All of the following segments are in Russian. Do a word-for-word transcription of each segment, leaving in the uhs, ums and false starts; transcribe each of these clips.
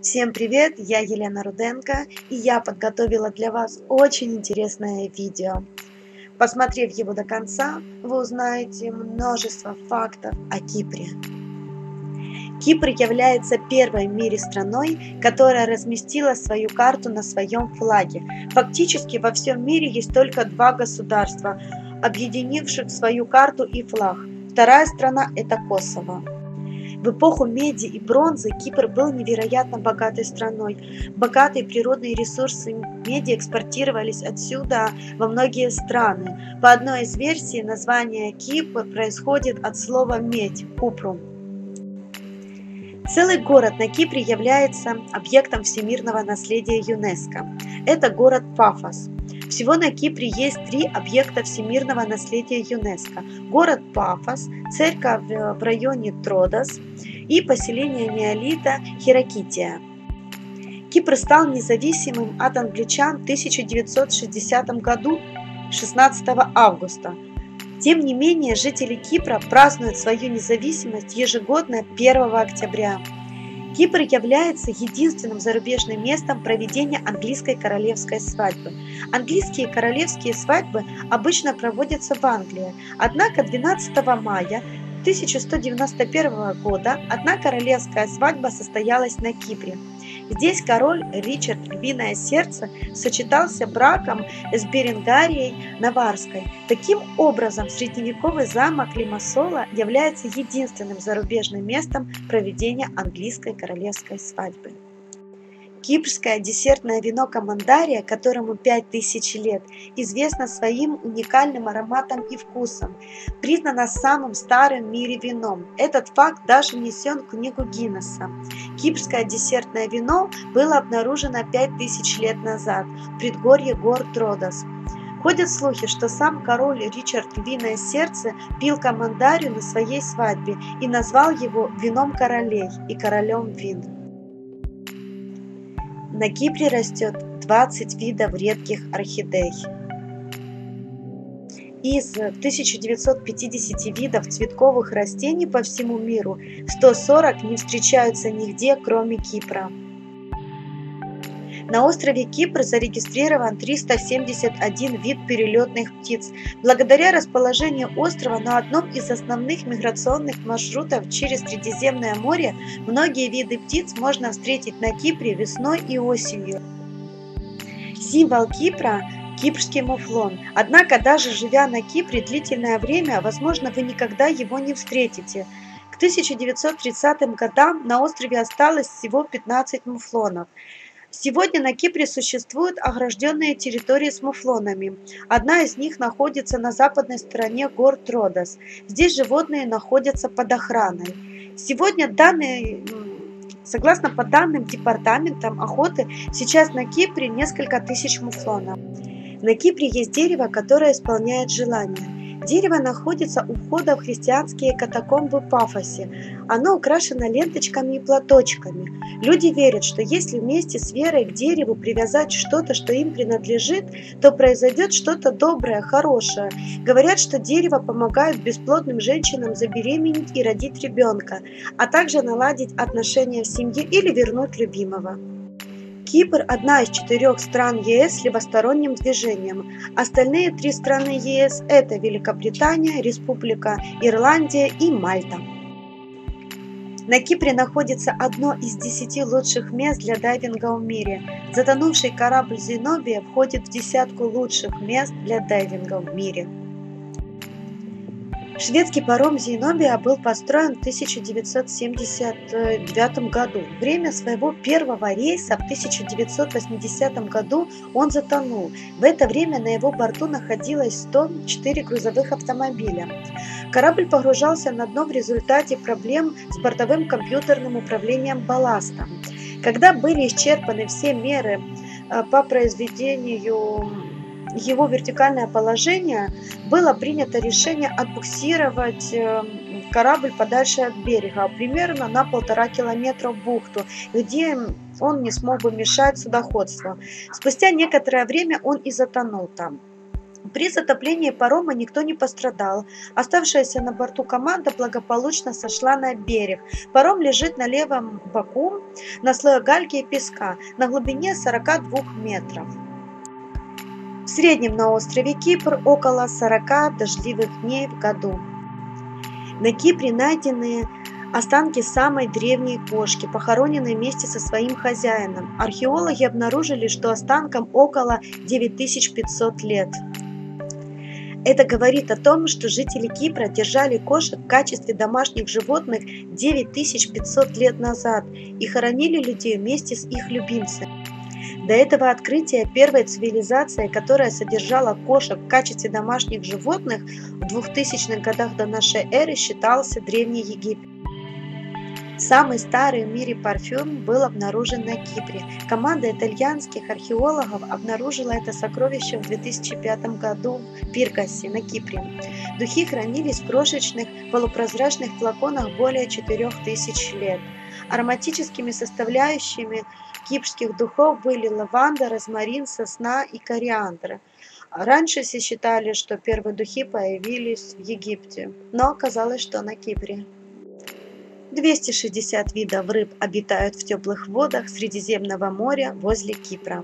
Всем привет, я Елена Руденко, и я подготовила для вас очень интересное видео. Посмотрев его до конца, вы узнаете множество фактов о Кипре. Кипр является первой в мире страной, которая разместила свою карту на своем флаге. Фактически во всем мире есть только два государства, объединивших свою карту и флаг. Вторая страна – это Косово. В эпоху меди и бронзы Кипр был невероятно богатой страной. Богатые природные ресурсы меди экспортировались отсюда во многие страны. По одной из версий, название Кипр происходит от слова «медь» – «купрум». Целый город на Кипре является объектом всемирного наследия ЮНЕСКО. Это город Пафос. Всего на Кипре есть три объекта всемирного наследия ЮНЕСКО. Город Пафос, церковь в районе Троодос и поселение неолита Хирокития. Кипр стал независимым от англичан в тысяча девятьсот шестидесятом году, шестнадцатого августа. Тем не менее, жители Кипра празднуют свою независимость ежегодно первого октября. Кипр является единственным зарубежным местом проведения английской королевской свадьбы. Английские королевские свадьбы обычно проводятся в Англии, однако двенадцатого мая тысяча сто девяносто первого года одна королевская свадьба состоялась на Кипре. Здесь король Ричард Львиное Сердце сочетался браком с Беренгарией Наварской. Таким образом, средневековый замок Лимассола является единственным зарубежным местом проведения английской королевской свадьбы. Кипрское десертное вино Командария, которому пять тысяч лет, известно своим уникальным ароматом и вкусом, признано самым старым в мире вином. Этот факт даже внесен в книгу Гиннесса. Кипрское десертное вино было обнаружено пять тысяч лет назад в предгорье гор Троодос. Ходят слухи, что сам король Ричард Львиное Сердце пил Командарию на своей свадьбе и назвал его «вином королей» и «королем вин». На Кипре растет двадцать видов редких орхидей. Из тысячи девятисот пятидесяти видов цветковых растений по всему миру сто сорок не встречаются нигде, кроме Кипра. На острове Кипр зарегистрирован триста семьдесят один вид перелетных птиц. Благодаря расположению острова на одном из основных миграционных маршрутов через Средиземное море, многие виды птиц можно встретить на Кипре весной и осенью. Символ Кипра – кипрский муфлон. Однако, даже живя на Кипре длительное время, возможно, вы никогда его не встретите. К тысяча девятьсот тридцатым годам на острове осталось всего пятнадцать муфлонов. Сегодня на Кипре существуют огражденные территории с муфлонами. Одна из них находится на западной стороне гор Троодос. Здесь животные находятся под охраной. Сегодня данные, согласно по данным департаментам охоты, сейчас на Кипре несколько тысяч муфлонов. На Кипре есть дерево, которое исполняет желания. Дерево находится у входа в христианские катакомбы в Пафосе. Оно украшено ленточками и платочками. Люди верят, что если вместе с верой к дереву привязать что-то, что им принадлежит, то произойдет что-то доброе, хорошее. Говорят, что дерево помогает бесплодным женщинам забеременеть и родить ребенка, а также наладить отношения в семье или вернуть любимого. Кипр – одна из четырех стран ЕС с левосторонним движением. Остальные три страны ЕС – это Великобритания, Республика Ирландия и Мальта. На Кипре находится одно из десяти лучших мест для дайвинга в мире. Затонувший корабль «Зенобия» входит в десятку лучших мест для дайвинга в мире. Шведский паром «Зенобия» был построен в тысяча девятьсот семьдесят девятом году. В время своего первого рейса в тысяча девятьсот восьмидесятом году он затонул. В это время на его борту находилось сто четыре грузовых автомобиля. Корабль погружался на дно в результате проблем с бортовым компьютерным управлением балластом. Когда были исчерпаны все меры по произведению его вертикальное положение, было принято решение отбуксировать корабль подальше от берега, примерно на полтора километра в бухту, где он не смог бы мешать судоходству. Спустя некоторое время он и затонул там. При затоплении парома никто не пострадал. Оставшаяся на борту команда благополучно сошла на берег. Паром лежит на левом боку на слое гальки и песка на глубине сорока двух метров. В среднем на острове Кипр около сорока дождливых дней в году. На Кипре найдены останки самой древней кошки, похороненной вместе со своим хозяином. Археологи обнаружили, что останкам около девяти тысяч пятисот лет. Это говорит о том, что жители Кипра держали кошек в качестве домашних животных девять тысяч пятьсот лет назад и хоронили людей вместе с их любимцами. До этого открытия первой цивилизации, которая содержала кошек в качестве домашних животных в двухтысячных годах до нашей эры, считался Древний Египет. Самый старый в мире парфюм был обнаружен на Кипре. Команда итальянских археологов обнаружила это сокровище в две тысячи пятом году в Пиргасе на Кипре. Духи хранились в крошечных полупрозрачных флаконах более четырёх тысяч лет. Ароматическими составляющими кипрских духов были лаванда, розмарин, сосна и кориандра. Раньше все считали, что первые духи появились в Египте, но оказалось, что на Кипре. двести шестьдесят видов рыб обитают в теплых водах Средиземного моря возле Кипра.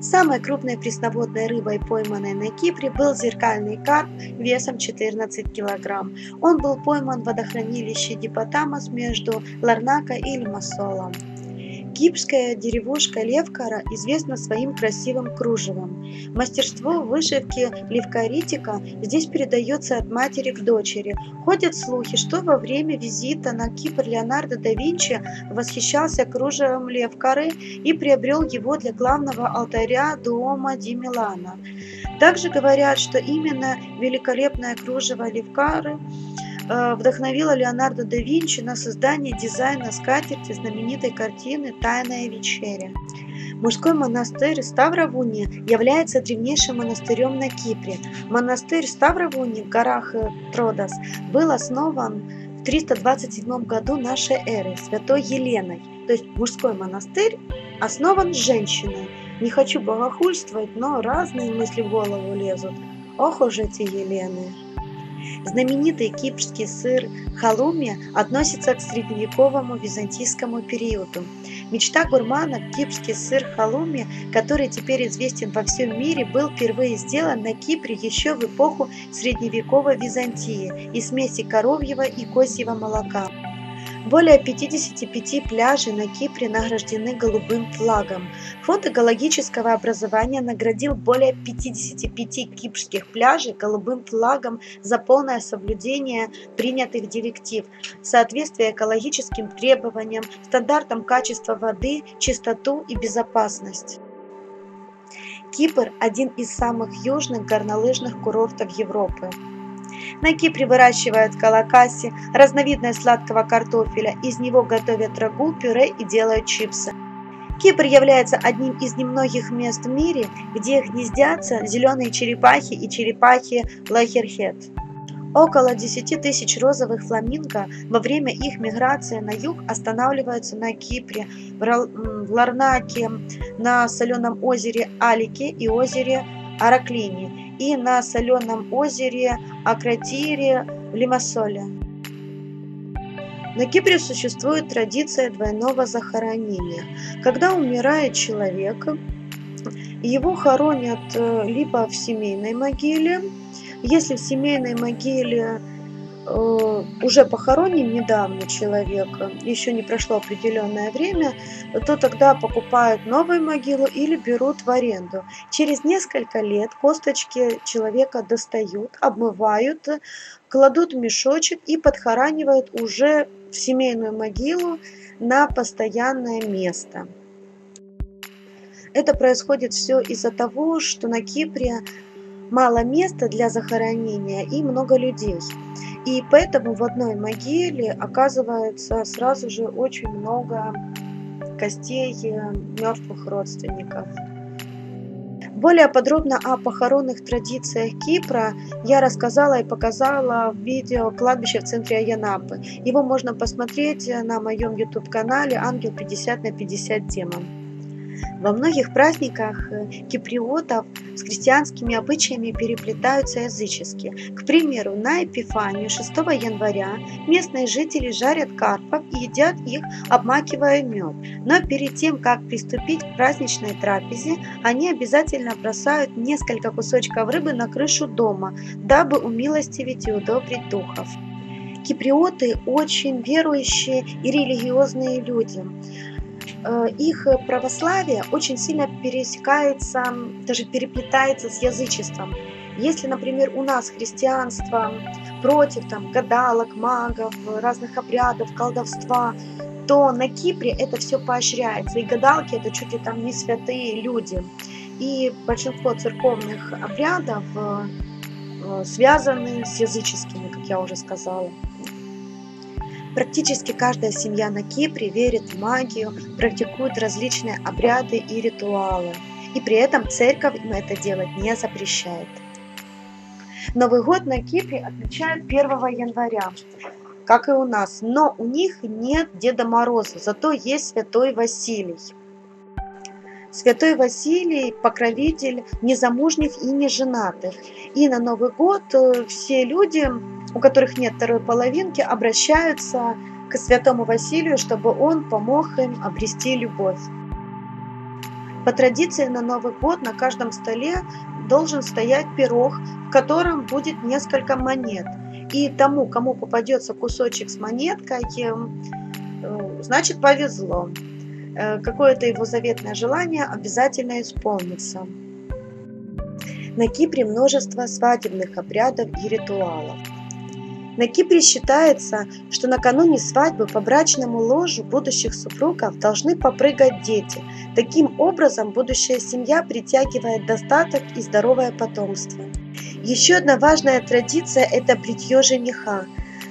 Самой крупной пресноводной рыбой, пойманной на Кипре, был зеркальный карп весом четырнадцать килограмм. Он был пойман в водохранилище Дипотамас между Ларнакой и Лимассолом. Кипрская деревушка Левкара известна своим красивым кружевом. Мастерство вышивки левкаритика здесь передается от матери к дочери. Ходят слухи, что во время визита на Кипр Леонардо да Винчи восхищался кружевом Левкары и приобрел его для главного алтаря Дуомо ди Милана. Также говорят, что именно великолепное кружево Левкары вдохновила Леонардо да Винчи на создание дизайна скатерти знаменитой картины «Тайная вечеря». Мужской монастырь Ставровуни является древнейшим монастырем на Кипре. Монастырь Ставровуни в горах Троодос был основан в триста двадцать седьмом году нашей эры Святой Еленой. То есть мужской монастырь основан женщиной. Не хочу богохульствовать, но разные мысли в голову лезут. Ох уж эти Елены! Знаменитый кипрский сыр халуми относится к средневековому византийскому периоду. Мечта гурманов, кипрский сыр халуми, который теперь известен во всем мире, был впервые сделан на Кипре еще в эпоху средневековой Византии из смеси коровьего и козьего молока. Более пятидесяти пяти пляжей на Кипре награждены голубым флагом. Фонд экологического образования наградил более пятидесяти пяти кипрских пляжей голубым флагом за полное соблюдение принятых директив, соответствие экологическим требованиям, стандартам качества воды, чистоту и безопасность. Кипр – один из самых южных горнолыжных курортов Европы. На Кипре выращивают калакаси, разновидность сладкого картофеля, из него готовят рагу, пюре и делают чипсы. Кипр является одним из немногих мест в мире, где гнездятся зеленые черепахи и черепахи лахерхед. Около десяти тысяч розовых фламинго во время их миграции на юг останавливаются на Кипре, в Ларнаке, на соленом озере Алике и озере Араклини, и на соленом озере Акротире в Лимассоле. На Кипре существует традиция двойного захоронения. Когда умирает человек, его хоронят либо в семейной могиле, если в семейной могиле уже похоронен недавно человек, еще не прошло определенное время, то тогда покупают новую могилу или берут в аренду. Через несколько лет косточки человека достают, обмывают, кладут в мешочек и подхоранивают уже в семейную могилу на постоянное место. Это происходит все из-за того, что на Кипре мало места для захоронения и много людей. И поэтому в одной могиле оказывается сразу же очень много костей мертвых родственников. Более подробно о похоронных традициях Кипра я рассказала и показала в видео «Кладбище в центре Айянапы». Его можно посмотреть на моем YouTube-канале «Ангел пятьдесят на пятьдесят демон». Во многих праздниках киприотов с христианскими обычаями переплетаются языческие. К примеру, на Эпифанию шестого января местные жители жарят карпов и едят их, обмакивая мед. Но перед тем, как приступить к праздничной трапезе, они обязательно бросают несколько кусочков рыбы на крышу дома, дабы умилостивить и удобрить духов. Киприоты очень верующие и религиозные люди. Их православие очень сильно пересекается, даже переплетается с язычеством. Если, например, у нас христианство против там, гадалок, магов, разных обрядов, колдовства, то на Кипре это все поощряется. И гадалки это чуть ли там не святые люди. И большинство церковных обрядов связаны с языческими, как я уже сказала. Практически каждая семья на Кипре верит в магию, практикует различные обряды и ритуалы. И при этом церковь им это делать не запрещает. Новый год на Кипре отмечают первого января, как и у нас. Но у них нет Деда Мороза, зато есть Святой Василий. Святой Василий – покровитель незамужних и неженатых. И на Новый год все люди, у которых нет второй половинки, обращаются к Святому Василию, чтобы он помог им обрести любовь. По традиции на Новый год на каждом столе должен стоять пирог, в котором будет несколько монет. И тому, кому попадется кусочек с монеткой, значит повезло. Какое-то его заветное желание обязательно исполнится. На Кипре множество свадебных обрядов и ритуалов. На Кипре считается, что накануне свадьбы по брачному ложу будущих супругов должны попрыгать дети. Таким образом, будущая семья притягивает достаток и здоровое потомство. Еще одна важная традиция – это бритье жениха,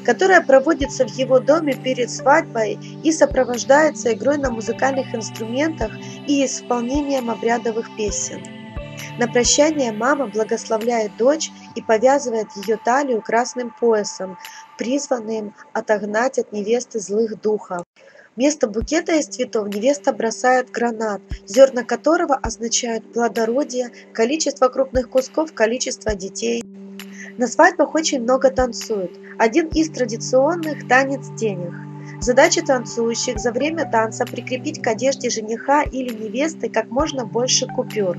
которая проводится в его доме перед свадьбой и сопровождается игрой на музыкальных инструментах и исполнением обрядовых песен. На прощание мама благословляет дочь и повязывает ее талию красным поясом, призванным отогнать от невесты злых духов. Вместо букета из цветов невеста бросает гранат, зерна которого означают плодородие, количество крупных кусков, количество детей. На свадьбах очень много танцуют. Один из традиционных – танец денег. Задача танцующих – за время танца прикрепить к одежде жениха или невесты как можно больше купюр.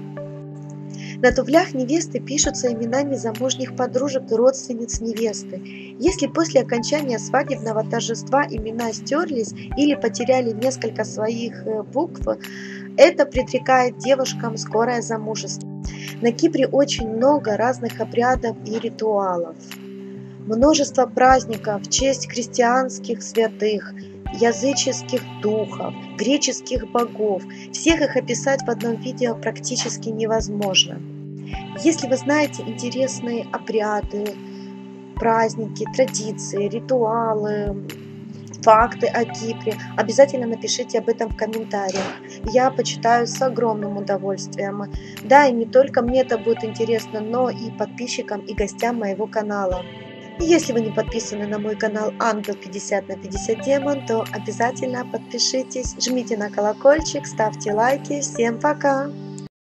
На туфлях невесты пишутся имена незамужних подружек и родственниц невесты. Если после окончания свадебного торжества имена стерлись или потеряли несколько своих букв, это предрекает девушкам скорое замужество. На Кипре очень много разных обрядов и ритуалов. Множество праздников в честь христианских святых, языческих духов, греческих богов. Всех их описать в одном видео практически невозможно. Если вы знаете интересные обряды, праздники, традиции, ритуалы, факты о Кипре, обязательно напишите об этом в комментариях. Я почитаю с огромным удовольствием. Да, и не только мне это будет интересно, но и подписчикам и гостям моего канала. И если вы не подписаны на мой канал Ангел пятьдесят на пятьдесят демон, то обязательно подпишитесь, жмите на колокольчик, ставьте лайки. Всем пока!